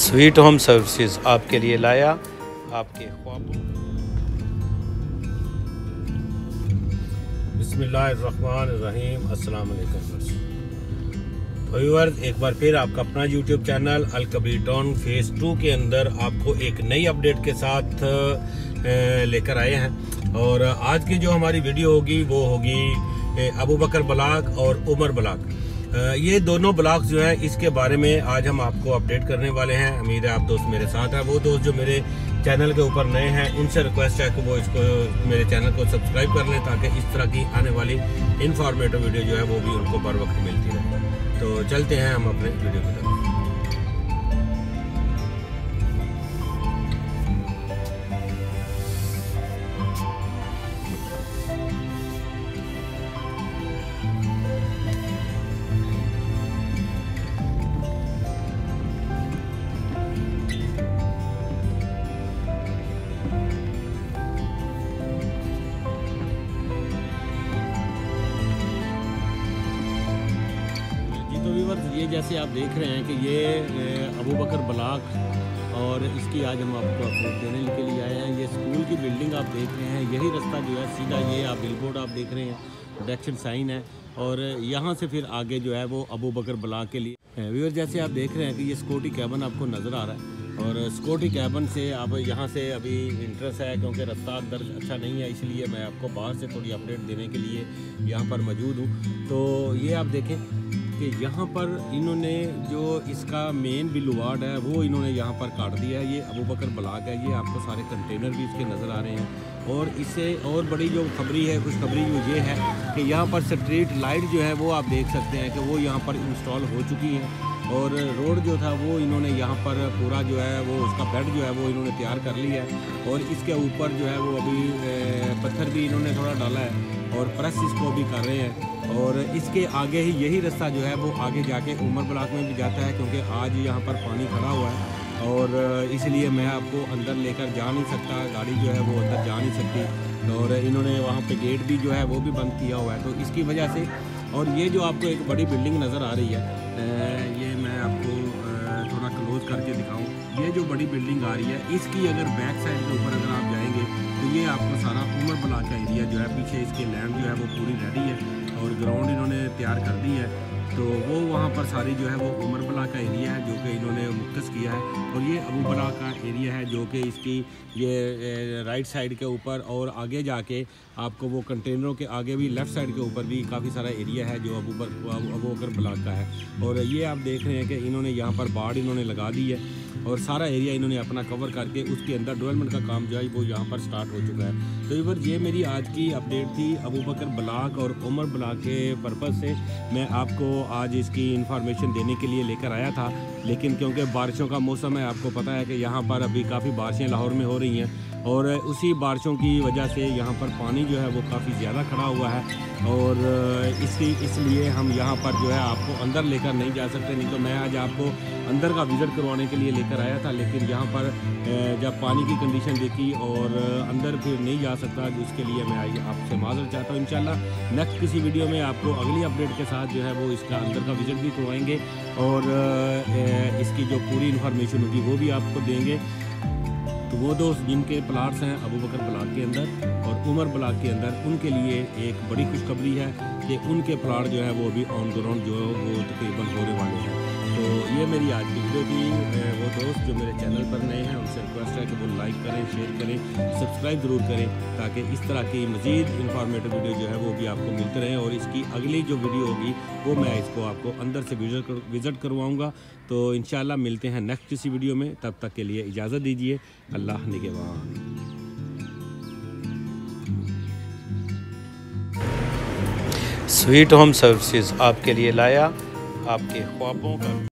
Sweet home services आपके लिए लाया आपके ख्वाबों। बिस्मिल्लाहिर्रहमानिर्रहीम, अस्सलाम वालेकुम व्यूअर्स, एक बार फिर आपका अपना YouTube channel Al Kabir Town phase 2 के अंदर आपको एक नई अपडेट के साथ लेकर आए हैं। और आज की जो हमारी वीडियो होगी वो होगी अबूबकर ब्लॉक और उमर ब्लॉक, ये दोनों ब्लॉक जो हैं इसके बारे में आज हम आपको अपडेट करने वाले हैं। उम्मीद है आप दोस्त मेरे साथ हैं। वो दोस्त जो मेरे चैनल के ऊपर नए हैं उनसे रिक्वेस्ट है कि वो इसको मेरे चैनल को सब्सक्राइब कर लें ताकि इस तरह की आने वाली इन्फॉर्मेटिव वीडियो जो है वो भी उनको बर वक्त मिलती रहे। तो चलते हैं हम अपने वीडियो की तरफ। ये जैसे आप देख रहे हैं कि ये अबूबकर ब्लॉक और इसकी आज हम आपको अपडेट देने के लिए आए हैं। ये स्कूल की बिल्डिंग आप देख रहे हैं, यही रास्ता जो है सीधा, ये आप बिलबोर्ड आप देख रहे हैं, डायरेक्शन साइन है और यहाँ से फिर आगे जो है वो अबूबकर ब्लॉक के लिए। व्यूअर्स जैसे आप देख रहे हैं कि ये सिक्योरिटी कैबिन आपको नज़र आ रहा है और सिक्योरिटी कैबिन से आप यहाँ से अभी इंटरेस्ट है क्योंकि रास्ता अंदर अच्छा नहीं है, इसलिए मैं आपको बाहर से थोड़ी अपडेट देने के लिए यहाँ पर मौजूद हूँ। तो ये आप देखें कि यहाँ पर इन्होंने जो इसका मेन बिलवार्ड है वो इन्होंने यहाँ पर काट दिया है। ये अबूबकर ब्लॉक है, ये आपको सारे कंटेनर भी इसके नज़र आ रहे हैं। और इससे और बड़ी जो खबरी है, खुशखबरी जो ये है कि यहाँ पर स्ट्रीट लाइट जो है वो आप देख सकते हैं कि वो यहाँ पर इंस्टॉल हो चुकी हैं। और रोड जो था वो इन्होंने यहाँ पर पूरा जो है वो उसका बेड जो है वो इन्होंने तैयार कर लिया है और इसके ऊपर जो है वो अभी पत्थर भी इन्होंने थोड़ा डाला है और प्रेस इसको भी कर रहे हैं। और इसके आगे ही यही रास्ता जो है वो आगे जाके उमर ब्लॉक में भी जाता है क्योंकि आज यहाँ पर पानी खड़ा हुआ है और इसलिए मैं आपको अंदर लेकर जा नहीं सकता, गाड़ी जो है वो अंदर जा नहीं सकती और इन्होंने वहाँ पर गेट भी जो है वो भी बंद किया हुआ है तो इसकी वजह से। और ये जो आपको एक बड़ी बिल्डिंग नज़र आ रही है, ये मैं आपको थोड़ा क्लोज करके दिखाऊं, ये जो बड़ी बिल्डिंग आ रही है इसकी अगर बैक साइड के ऊपर अगर आप जाएंगे तो ये आपको सारा उमर ब्लॉक का एरिया जो है, पीछे इसके लैंड जो है वो पूरी रेडी है और ग्राउंड इन्होंने तैयार कर दी है तो वो वहाँ पर सारी जो है वो उमर ब्लॉक का एरिया है जो कि इन्होंने मुख्तस किया है। और ये अबू ब्लॉक का एरिया है जो कि इसकी ये राइट साइड के ऊपर और आगे जाके आपको वो कंटेनरों के आगे भी लेफ़्ट साइड के ऊपर भी काफ़ी सारा एरिया है जो अबूबकर ब्लॉक का है। और ये आप देख रहे हैं कि इन्होंने यहाँ पर बाड़ इन्होंने लगा दी है और सारा एरिया इन्होंने अपना कवर करके उसके अंदर डेवलपमेंट का काम जो है वो यहाँ पर स्टार्ट हो चुका है। तो व्यूअर्स ये मेरी आज की अपडेट थी अबूबकर ब्लॉक और उमर ब्लॉक के पर्पज़ से, मैं आपको आज इसकी इन्फॉर्मेशन देने के लिए लेकर आया था। लेकिन क्योंकि बारिशों का मौसम है, आपको पता है कि यहाँ पर अभी काफ़ी बारिशें लाहौर में हो रही हैं और उसी बारिशों की वजह से यहाँ पर पानी जो है वो काफ़ी ज़्यादा खड़ा हुआ है और इसलिए हम यहाँ पर जो है आपको अंदर लेकर नहीं जा सकते। नहीं तो मैं आज आपको अंदर का विज़िट करवाने के लिए लेकर आया था, लेकिन यहाँ पर जब पानी की कंडीशन देखी और अंदर फिर नहीं जा सकता, उसके लिए मैं आज आपसे माजरत चाहता हूँ। इंशाल्लाह नेक्स्ट किसी वीडियो में आपको अगली अपडेट के साथ जो है वो इसका अंदर का विज़िट भी करवाएँगे और इसकी जो पूरी इन्फॉर्मेशन होगी वो भी आपको देंगे। तो वो दोस्त जिनके प्लाट्स हैं अबूबकर ब्लॉक के अंदर और उमर ब्लॉक के अंदर, उनके लिए एक बड़ी खुशखबरी है कि उनके प्लाट जो है वो अभी ऑन ग्राउंड जो है वो तकरीबन होने वाले हैं। तो ये मेरी आज की वीडियो थी। वो दोस्त जो मेरे चैनल पर नए हैं उनसे रिक्वेस्ट है कि वो लाइक करें, शेयर करें, सब्सक्राइब ज़रूर करें ताकि इस तरह की मज़ीद इन्फॉर्मेटिव वीडियो जो है वो भी आपको मिलते रहें। और इसकी अगली जो वीडियो होगी वो मैं इसको आपको अंदर से विज़िट करवाऊँगा। तो इंशाल्लाह मिलते हैं नेक्स्ट किसी वीडियो में, तब तक के लिए इजाज़त दीजिए। अल्लाह निगहबान। स्वीट होम सर्विसेज आपके लिए लाया आपके ख्वाबों का।